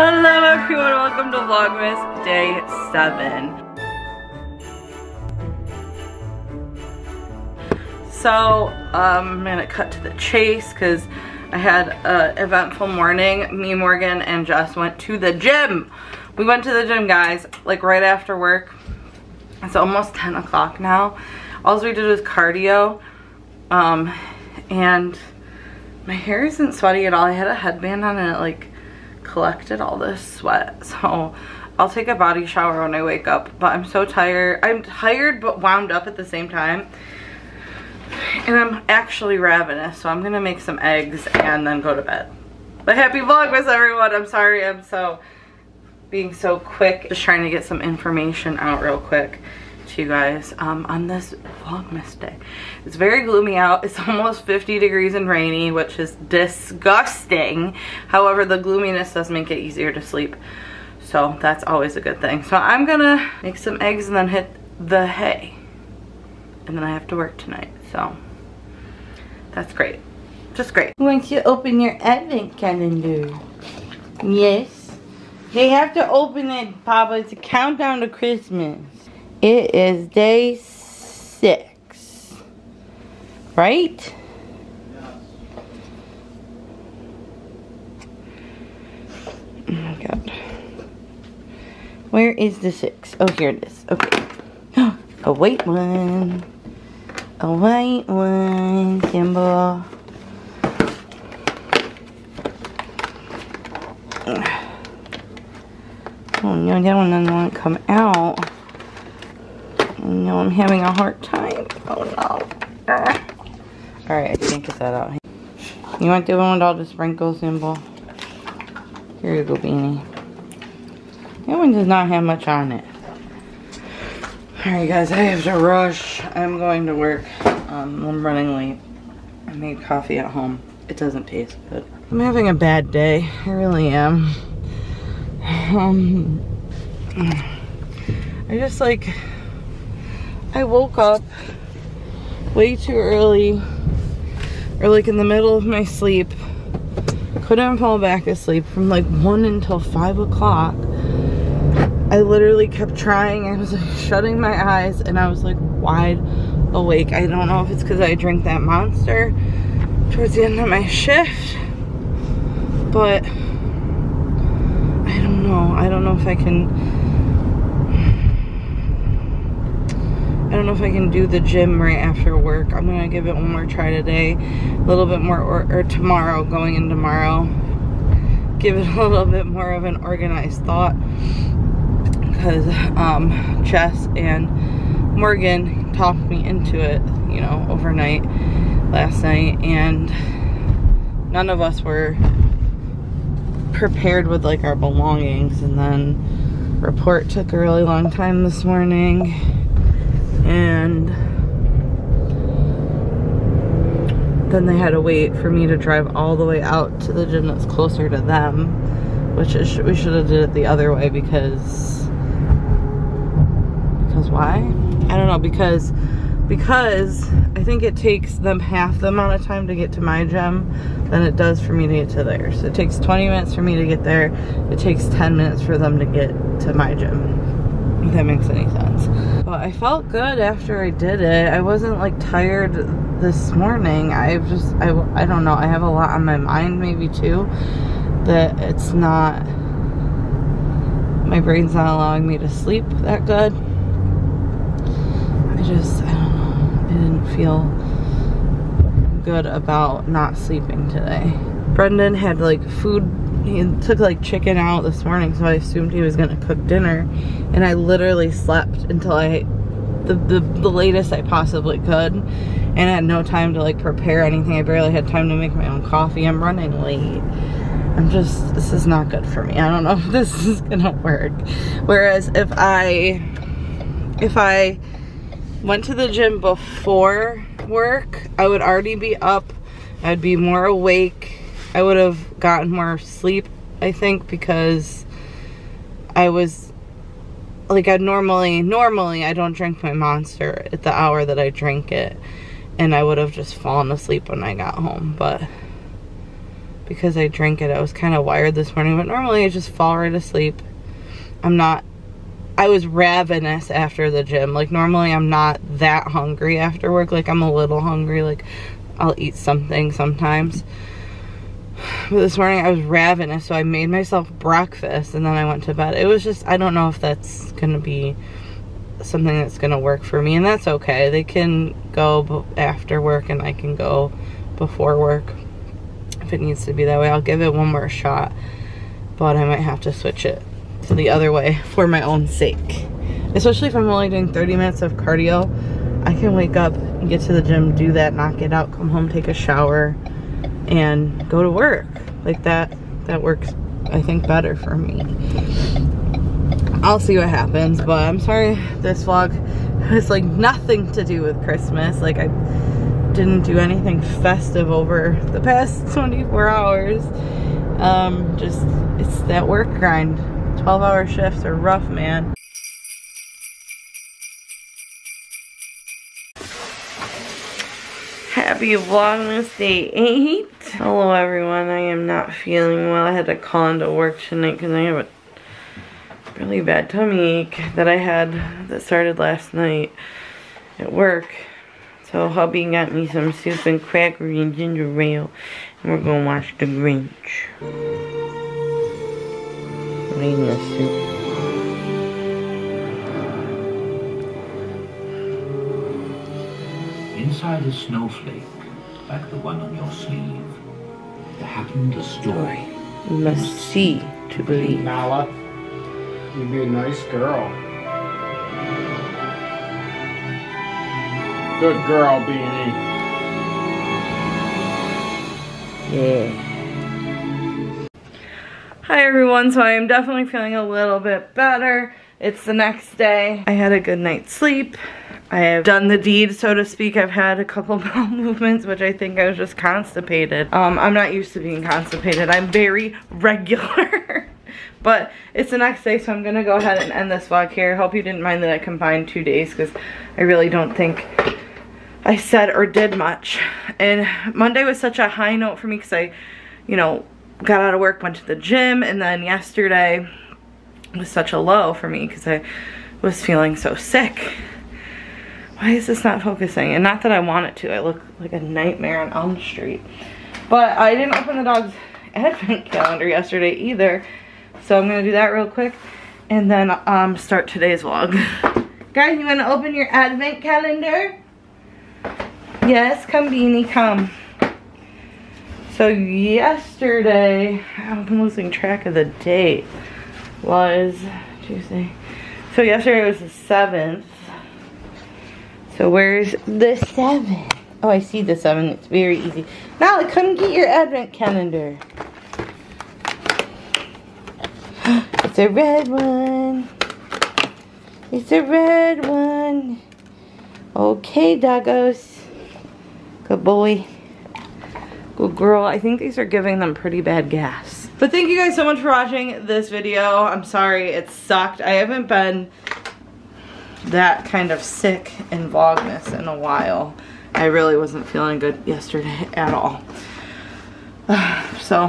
Hello everyone, welcome to Vlogmas Day 7. So, I'm gonna cut to the chase because I had an eventful morning. Me, Morgan, and Jess went to the gym. We went to the gym, guys, like right after work. It's almost 10 o'clock now. All we did was cardio, and my hair isn't sweaty at all. I had a headband on and it like collected all this sweat, so I'll take a body shower when I wake up, but I'm so tired. I'm tired but wound up at the same time, and I'm actually ravenous, so I'm gonna make some eggs and then go to bed. But happy Vlogmas everyone. I'm sorry I'm being so quick, just trying to get some information out real quick to you guys on this Vlogmas day. It's very gloomy out. It's almost 50 degrees and rainy, which is disgusting. However, the gloominess does make it easier to sleep, so that's always a good thing. So I'm gonna make some eggs and then hit the hay, and then I have to work tonight, so that's great. Just great. Once you open your advent calendar, yes, they have to open it, Papa. It's a countdown to Christmas. It is day 6, right? Oh my god. Where is the 6? Oh, here it is. Okay. A white one. A white one symbol. Oh no, that one doesn't want to come out. No, I'm having a hard time. Oh no. Alright, I can't get that out. You want the one with all the sprinkles symbol? Here you go, Beanie. That one does not have much on it. Alright guys, I have to rush. I'm going to work. I'm running late. I made coffee at home. It doesn't taste good. I'm having a bad day. I really am. I woke up way too early, or like in the middle of my sleep. Couldn't fall back asleep from like 1 until 5 o'clock. I literally kept trying. I was like shutting my eyes and I was like wide awake. I don't know if it's because I drank that Monster towards the end of my shift, but I don't know. I don't know if I can do the gym right after work. I'm gonna give it one more try today, a little bit more, or tomorrow, going in tomorrow. Give it a little bit more of an organized thought, because Jess and Morgan talked me into it, you know, overnight, last night, and none of us were prepared with like our belongings, and then report took a really long time this morning. And then they had to wait for me to drive all the way out to the gym that's closer to them, which is, we should have did it the other way, because why? I don't know, because I think it takes them half the amount of time to get to my gym than it does for me to get to theirs. So it takes 20 minutes for me to get there. It takes 10 minutes for them to get to my gym. If that makes any sense. But I felt good after I did it. I wasn't like tired this morning. I don't know, I have a lot on my mind maybe too, that it's not, my brain's not allowing me to sleep that good. I don't know, I didn't feel good about not sleeping today. Brendan had like food. He took like chicken out this morning, so I assumed he was gonna cook dinner, and I literally slept until the latest I possibly could, and I had no time to like prepare anything. I barely had time to make my own coffee. I'm running late. This is not good for me. I don't know if this is gonna work. Whereas if I went to the gym before work, I would already be up. I'd be more awake. I would have gotten more sleep, I think, because I was like, normally I don't drink my Monster at the hour that I drink it, and I would have just fallen asleep when I got home. But because I drank it. I was kind of wired this morning, but normally I just fall right asleep. I was ravenous after the gym. Like, normally I'm not that hungry after work. Like, I'm a little hungry. Like, I'll eat something sometimes. But this morning I was ravenous, so I made myself breakfast and then I went to bed. It was just, I don't know if that's going to be something that's going to work for me, and that's okay. They can go after work and I can go before work. If it needs to be that way, I'll give it one more shot, but I might have to switch it to the other way for my own sake, especially if I'm only doing 30 minutes of cardio. I can wake up and get to the gym, do that, knock it out, come home, take a shower, and go to work. Like, that works, I think, better for me. I'll see what happens, but I'm sorry this vlog has like nothing to do with Christmas. Like, I didn't do anything festive over the past 24 hours. Just, it's that work grind. 12-hour shifts are rough, man. Happy Vlogmas Day 8. Hello everyone, I am not feeling well. I had to call into work tonight because I have a really bad tummy ache that I had that started last night at work. So hubby got me some soup and crackery and ginger ale, and we're gonna watch The Grinch. I'm eating the soup. Inside a snowflake, like the one on your sleeve, there happened a story. You must see to believe. Nala, you'd be a nice girl. Good girl, Beanie. Yeah. Hi everyone, so I am definitely feeling a little bit better. It's the next day. I had a good night's sleep. I have done the deed, so to speak. I've had a couple bowel movements, which I think I was just constipated. I'm not used to being constipated. I'm very regular. But it's the next day, so I'm gonna go ahead and end this vlog here. I hope you didn't mind that I combined 2 days, because I really don't think I said or did much. And Monday was such a high note for me because I, you know, got out of work, went to the gym, and then yesterday was such a low for me because I was feeling so sick. Why is this not focusing? And not that I want it to. I look like a nightmare on Elm Street. But I didn't open the dog's advent calendar yesterday either, so I'm gonna do that real quick and then start today's vlog. Guys, you wanna open your advent calendar? Yes, come Beanie, come. So yesterday, I'm losing track of the date, was Tuesday. So yesterday was the 7th. So where's the 7th? Oh, I see the 7th, it's very easy. Nala, come get your advent calendar. It's a red one. It's a red one. Okay, doggos. Good boy. Good girl. I think these are giving them pretty bad gas. But thank you guys so much for watching this video. I'm sorry it sucked. I haven't been that kind of sick in Vlogmas in a while. I really wasn't feeling good yesterday at all. So,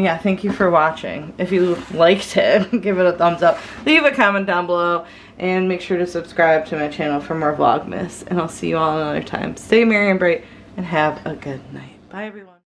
yeah, thank you for watching. If you liked it, give it a thumbs up. Leave a comment down below. And make sure to subscribe to my channel for more Vlogmas. And I'll see you all another time. Stay merry and bright. And have a good night. Bye, everyone.